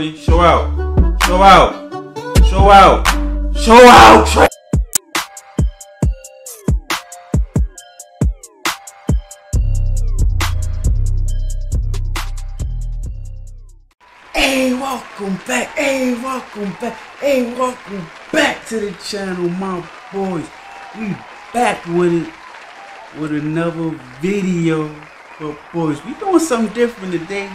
Show out. Show out. Show out. Show out. Show out. Hey, welcome back. Hey, welcome back. Hey, welcome back to the channel, my boys. We back with it with another video. But boys, we doing something different today.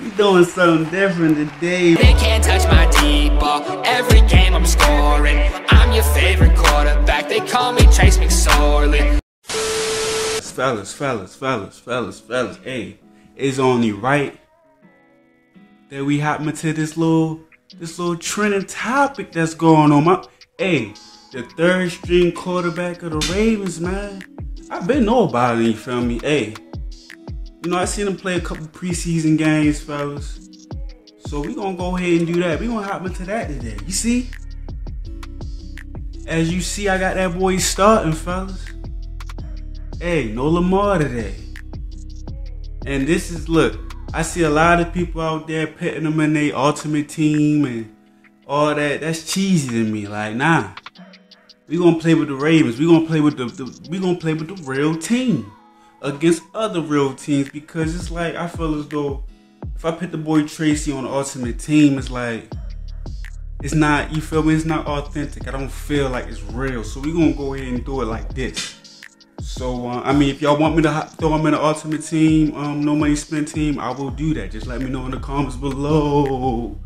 We doing something different today. They can't touch my deep ball. Every game I'm scoring. I'm your favorite quarterback. They call me Trace McSorley. Fellas. Hey, it's only right that we hop into this little trending topic that's going on. Hey, the third string quarterback of the Ravens, man. I've been know about it, you feel me? Hey. You know, I seen him play a couple preseason games, fellas. So we gonna go ahead and do that. We gonna hop into that today. You see? As you see, I got that boy starting, fellas. Hey, no Lamar today. And this is, look, I see a lot of people out there petting him in their ultimate team and all that. That's cheesy to me. Like, nah. We gonna play with the Ravens. We gonna play with the real team. Against other real teams, because it's like I feel as though if I put the boy Tracy on the ultimate team, it's like it's not, you feel me, it's not authentic. I don't feel like it's real. So we're gonna go ahead and do it like this. So I mean, if y'all want me to throw him in the ultimate team, no money spent team, I will do that. Just let me know in the comments below.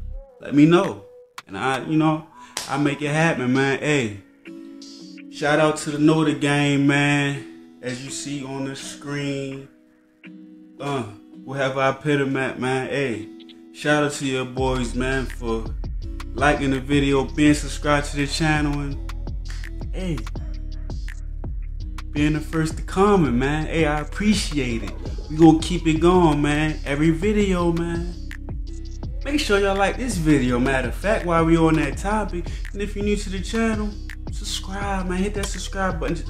Let me know. And I make it happen, man. Hey. Shout out to the Notre Game, man. As you see on the screen, wherever I put him at, man, hey, shout out to your boys, man, for liking the video, being subscribed to the channel, and, hey, being the first to comment, man. Hey, I appreciate it. We gonna keep it going, man, every video, man. Make sure y'all like this video, matter of fact, while we on that topic, and if you're new to the channel, subscribe, man, hit that subscribe button.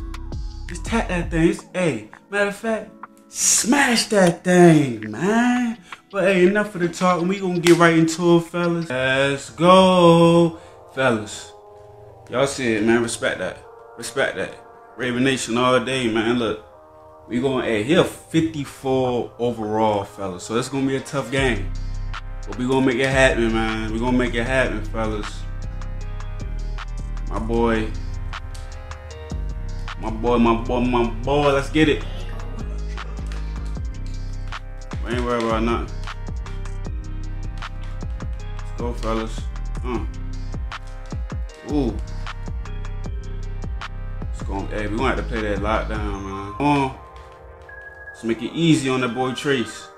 Just tap that thing. Hey, matter of fact, smash that thing, man. But hey, enough of the talk. We gonna get right into it, fellas. Let's go, fellas. Y'all see it, man. Respect that. Respect that. Raven Nation all day, man. Look, we gonna here 54 overall, fellas. So it's gonna be a tough game, but we gonna make it happen, man. We gonna make it happen, fellas. My boy. My boy, let's get it. I ain't worried about nothing. Let's go, fellas. Ooh. It's going, hey, we're gonna have to play that lockdown, man. Come on. Let's make it easy on that boy Trace.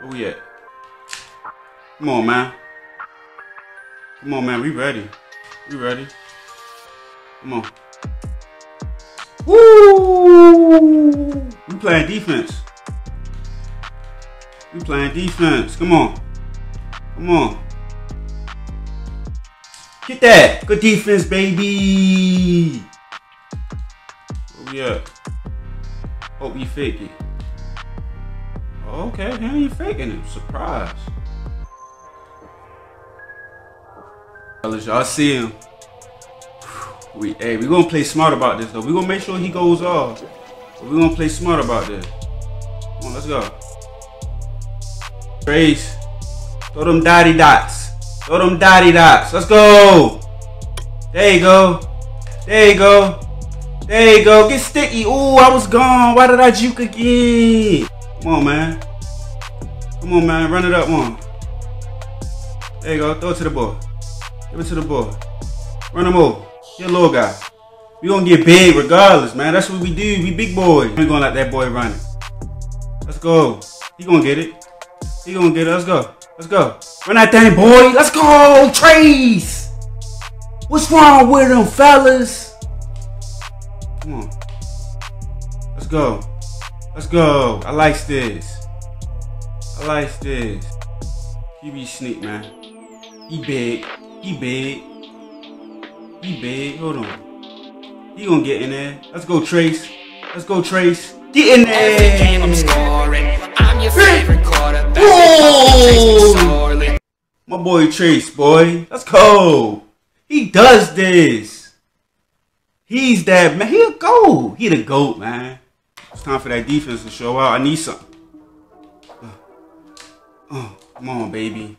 Where we at? Come on, man. Come on, man. We ready. We ready. Come on. Woo! We playing defense. We playing defense. Come on. Come on. Get that. Good defense, baby. Where we at? Hope you fake it. Okay, how you faking it? Surprise. Fellas, y'all see him. We gonna play smart about this though. We gonna make sure he goes off. But we gonna play smart about this. Come on, let's go. Trace, throw them dotty dots. Throw them dotty dots. Let's go. There you go. There you go. There you go. Get sticky. Ooh, I was gone. Why did I juke again? Come on, man. Come on, man. Run it up one. There you go. Throw it to the ball. Give it to the ball. Run them over. Get a little guy. We gonna get big regardless, man. That's what we do. We big boys. We gonna let that boy run it. Let's go. He gonna get it. He gonna get it. Let's go. Let's go. Run that thing, boy. Let's go, Trace. What's wrong with them, fellas? Come on. Let's go. Let's go. I like this. I like this. He be sneak, man. He big. He big. He big. Hold on. He gonna get in there. Let's go, Trace. Let's go, Trace. Get in there. Every game I'm scoring. I'm your favorite quarterback. Boom! My boy Trace, boy. That's cold. He does this. He's that man. He a GOAT. He the GOAT, man. It's time for that defense to show out. I need something. Oh, come on, baby.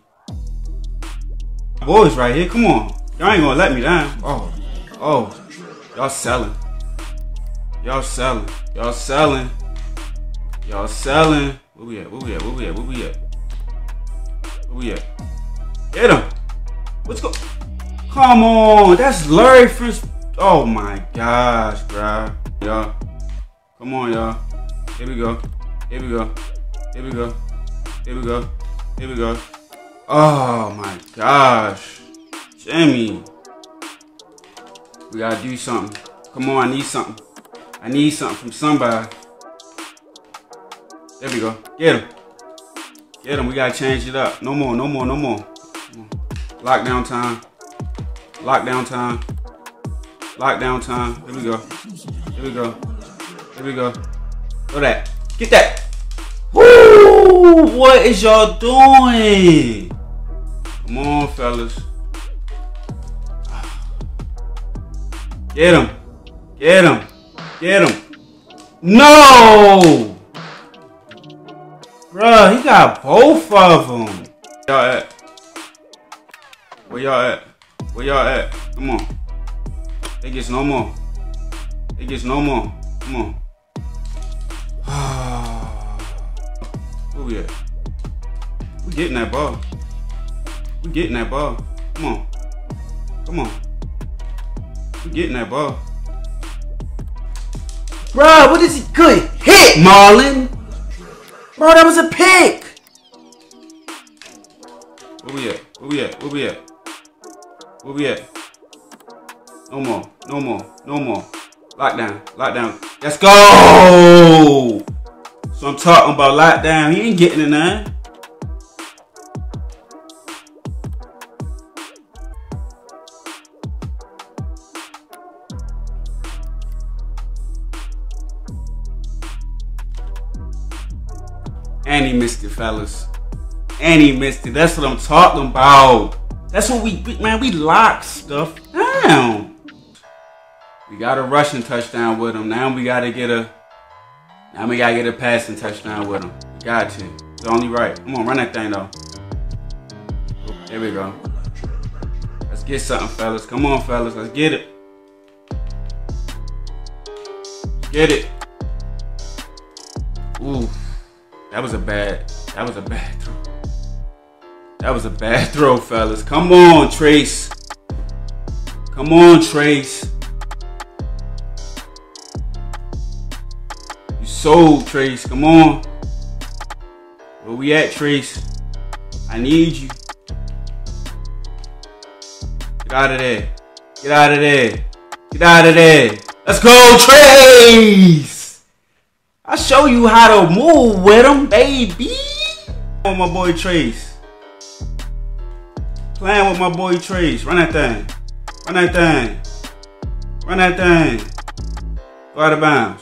My boy's right here. Come on. Y'all ain't gonna let me down. Oh, oh. Y'all selling. Y'all selling. Y'all selling. Y'all selling. Where we at? Where we at? Where we at? Where we at? Where we at? Get him. Let's go. Come on. That's Larry first. Oh my gosh, bro. Y'all. Come on, y'all. Here we go. Here we go. Here we go. Here we go. Here we go. Oh my gosh. Jimmy. We gotta do something. Come on, I need something. I need something from somebody. There we go. Get him. Get him. We gotta change it up. No more, no more, no more. Lockdown time. Lockdown time. Lockdown time. Here we go. Here we go. Here we go. Throw that. Get that. Woo! What is y'all doing? Come on, fellas. Get him. Get him. Get him. No! Bruh, he got both of them. Where y'all at? Where y'all at? Where y'all at? Come on. It gets no more. It gets no more. Come on. Where we at? We getting that ball. We getting that ball. Come on. Come on. We getting that ball. Bro, what is he? Good hit, Marlon. Bro, that was a pick. Where we at? Where we at? Where we at? Where we at? No more. No more. No more. Lockdown. Lockdown. Let's go. So I'm talking about lockdown. He ain't getting it now. And he missed it, fellas. And he missed it. That's what I'm talking about. That's what we, man, we lock stuff down. We got a rushing touchdown with him. Now we gotta get a, now we gotta get a passing touchdown with him. We got to. It's only right. Come on, run that thing though. There we go. Let's get something, fellas. Come on, fellas. Let's get it. Get it. Ooh. That was a bad throw. That was a bad throw, fellas. Come on, Trace. Come on, Trace. You sold, Trace. Come on. Where we at, Trace? I need you. Get out of there. Get out of there. Get out of there. Let's go, Trace. I show you how to move with him, baby. Playing with my boy Trace. Playing with my boy Trace. Run that thing. Run that thing. Run that thing. Go out of bounds.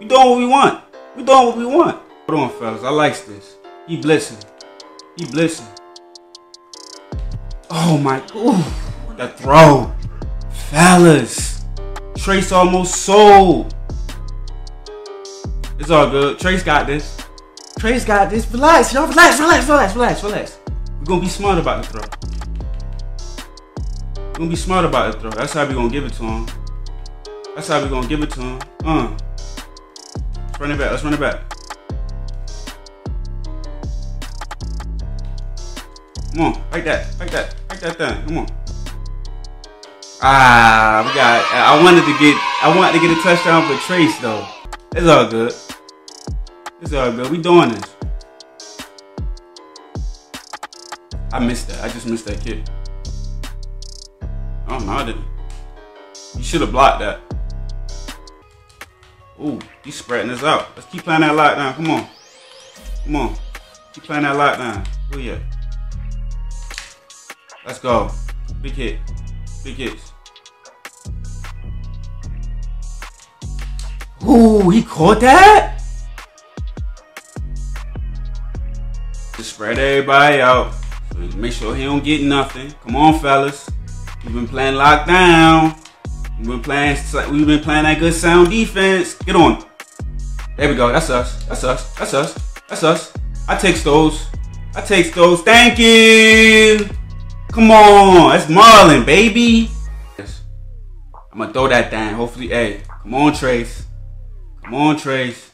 We doing what we want. We doing what we want. Hold on, fellas. I like this. He blitzing. He blitzing. Oh my. Ooh. That throw. Fellas. Trace almost sold. It's all good. Trace got this. Trace got this. Relax, y'all. Relax, relax, relax, relax, relax. We're going to be smart about the throw. We're going to be smart about the throw. That's how we're going to give it to him. That's how we're going to give it to him. Let's run it back. Let's run it back. Come on. Like that. Like that. Like that thing. Come on. Ah, we got it. I wanted to get a touchdown for Trace, though. It's all good. It's all good. We doing this. I missed that. I just missed that kick. I don't know. I didn't. You should have blocked that. Ooh, he's spreading this out. Let's keep playing that lockdown. Come on. Come on. Keep playing that lockdown. Oh yeah. Let's go. Big hit. Big hits. Ooh, he caught that? Just spread everybody out. Make sure he don't get nothing. Come on, fellas. You've been playing lockdown. We've been playing that good sound defense. Get on. There we go. That's us. That's us. That's us. That's us. I takes those. I takes those. Thank you. Come on. That's Marlon, baby. Yes. I'm gonna throw that down. Hopefully, hey. Come on, Trace. Come on, Trace.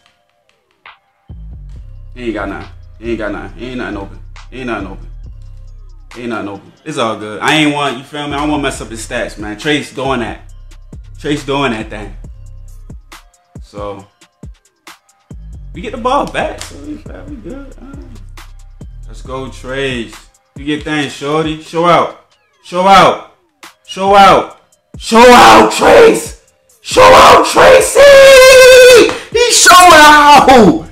He ain't got nothing. He ain't got nothing. He ain't nothing open. He ain't nothing open. He ain't nothing open. It's all good. I ain't want, you feel me? I don't want to mess up his stats, man. Trace doing that. Trace doing that thing. So, we get the ball back. So, we good. Let's go, Trace. You get things, shorty. Show out. Show out. Show out. Show out, Trace. Show out, Tracy. He's showing out.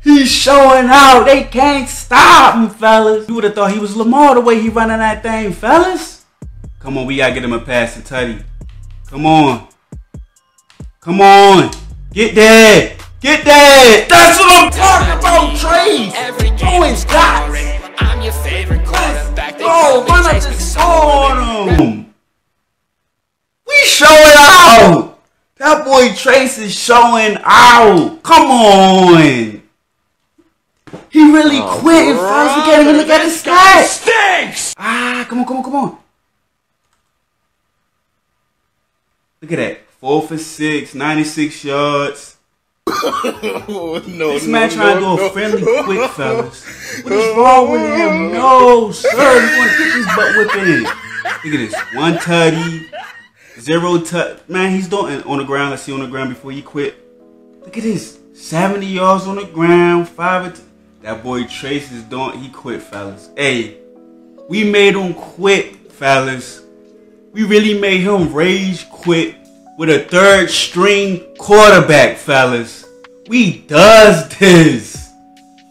He's showing out. They can't stop him, fellas. You would have thought he was Lamar the way he running that thing, fellas. Come on, we got to get him a pass to Tutty. Come on. Come on. Get there. Get there. That's what I'm talking about, Trace. Always got it. I'm your favorite quarterback. Bro, run up the score on him. We showing out. That boy Trace is showing out. Come on. He really quit and finally can't even look at his stats. Stinks! Ah, come on, come on, come on. Look at that. 4 for 6, 96 yards. Oh, no, this man trying to do a friendly quick, fellas. What is wrong with him? No, sir. You want to get this butt whipping in. Look at this. 1 tutty, 0 tut. Man, he's doing on the ground. Let's see on the ground before he quit. Look at this. 70 yards on the ground. 5 or 2. That boy Trace is doing, he quit, fellas. Hey, we made him quit, fellas. We really made him rage quit with a third string quarterback, fellas. We does this.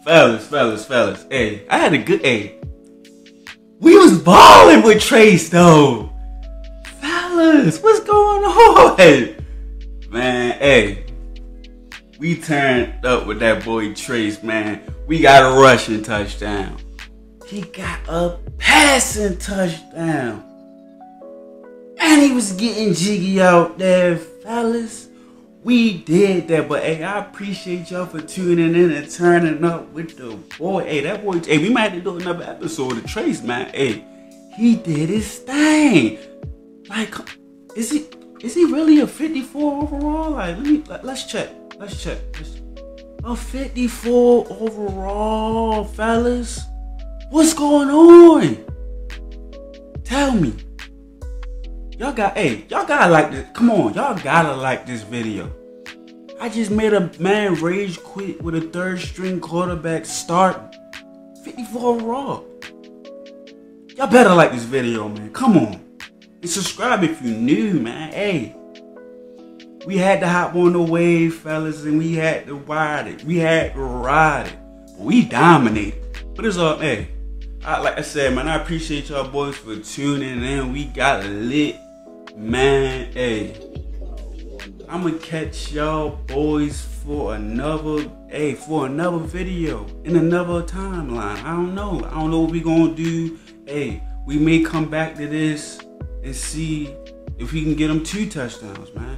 Fellas, fellas, fellas. Hey, I had a good, hey. We was balling with Trace, though. Fellas, what's going on? Man, hey. We turned up with that boy Trace, man. We got a rushing touchdown. He got a passing touchdown. And he was getting jiggy out there, fellas. We did that, but hey, I appreciate y'all for tuning in and turning up with the boy. Hey, that boy, hey, we might have to do another episode of Trace, man. Hey, he did his thing. Like, is he really a 54 overall? Like, let's check. Let's check. A 54 overall, fellas. What's going on? Tell me. Y'all got, hey, y'all gotta like this. Come on, y'all gotta like this video. I just made a man rage quit with a third string quarterback start. 54 overall. Y'all better like this video, man. Come on. And subscribe if you're new, man. Hey. We had to hop on the wave, fellas, and we had to ride it. We had to ride it. We dominated. But it's all, hey, like I said, man, I appreciate y'all boys for tuning in. We got lit, man. Hey, I'm gonna catch y'all boys for another, hey, for another video in another timeline. I don't know. I don't know what we gonna do. Hey, we may come back to this and see if we can get them 2 touchdowns, man.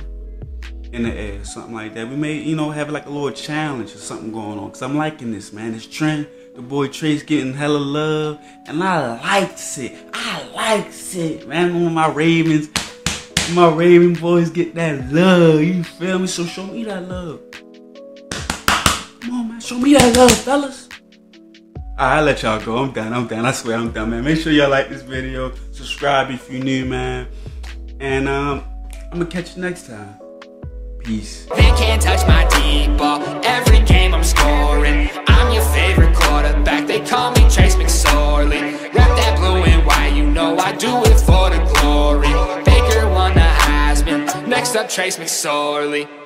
In the air, something like that. We may, you know, have like a little challenge or something going on. Cause I'm liking this, man. This trend, the boy Trace getting hella love, and I likes it. I likes it, man. When my Raven boys get that love, you feel me? So show me that love. Come on, man. Show me that love, fellas. I'll let y'all go. I'm done. I'm done. I swear, I'm done, man. Make sure y'all like this video. Subscribe if you're new, man. And I'm gonna catch you next time. Peace. They can't touch my deep ball. Every game I'm scoring. I'm your favorite quarterback. They call me Trace McSorley. Rep that blue and white. You know I do it for the glory. Baker won the Heisman. Next up, Trace McSorley.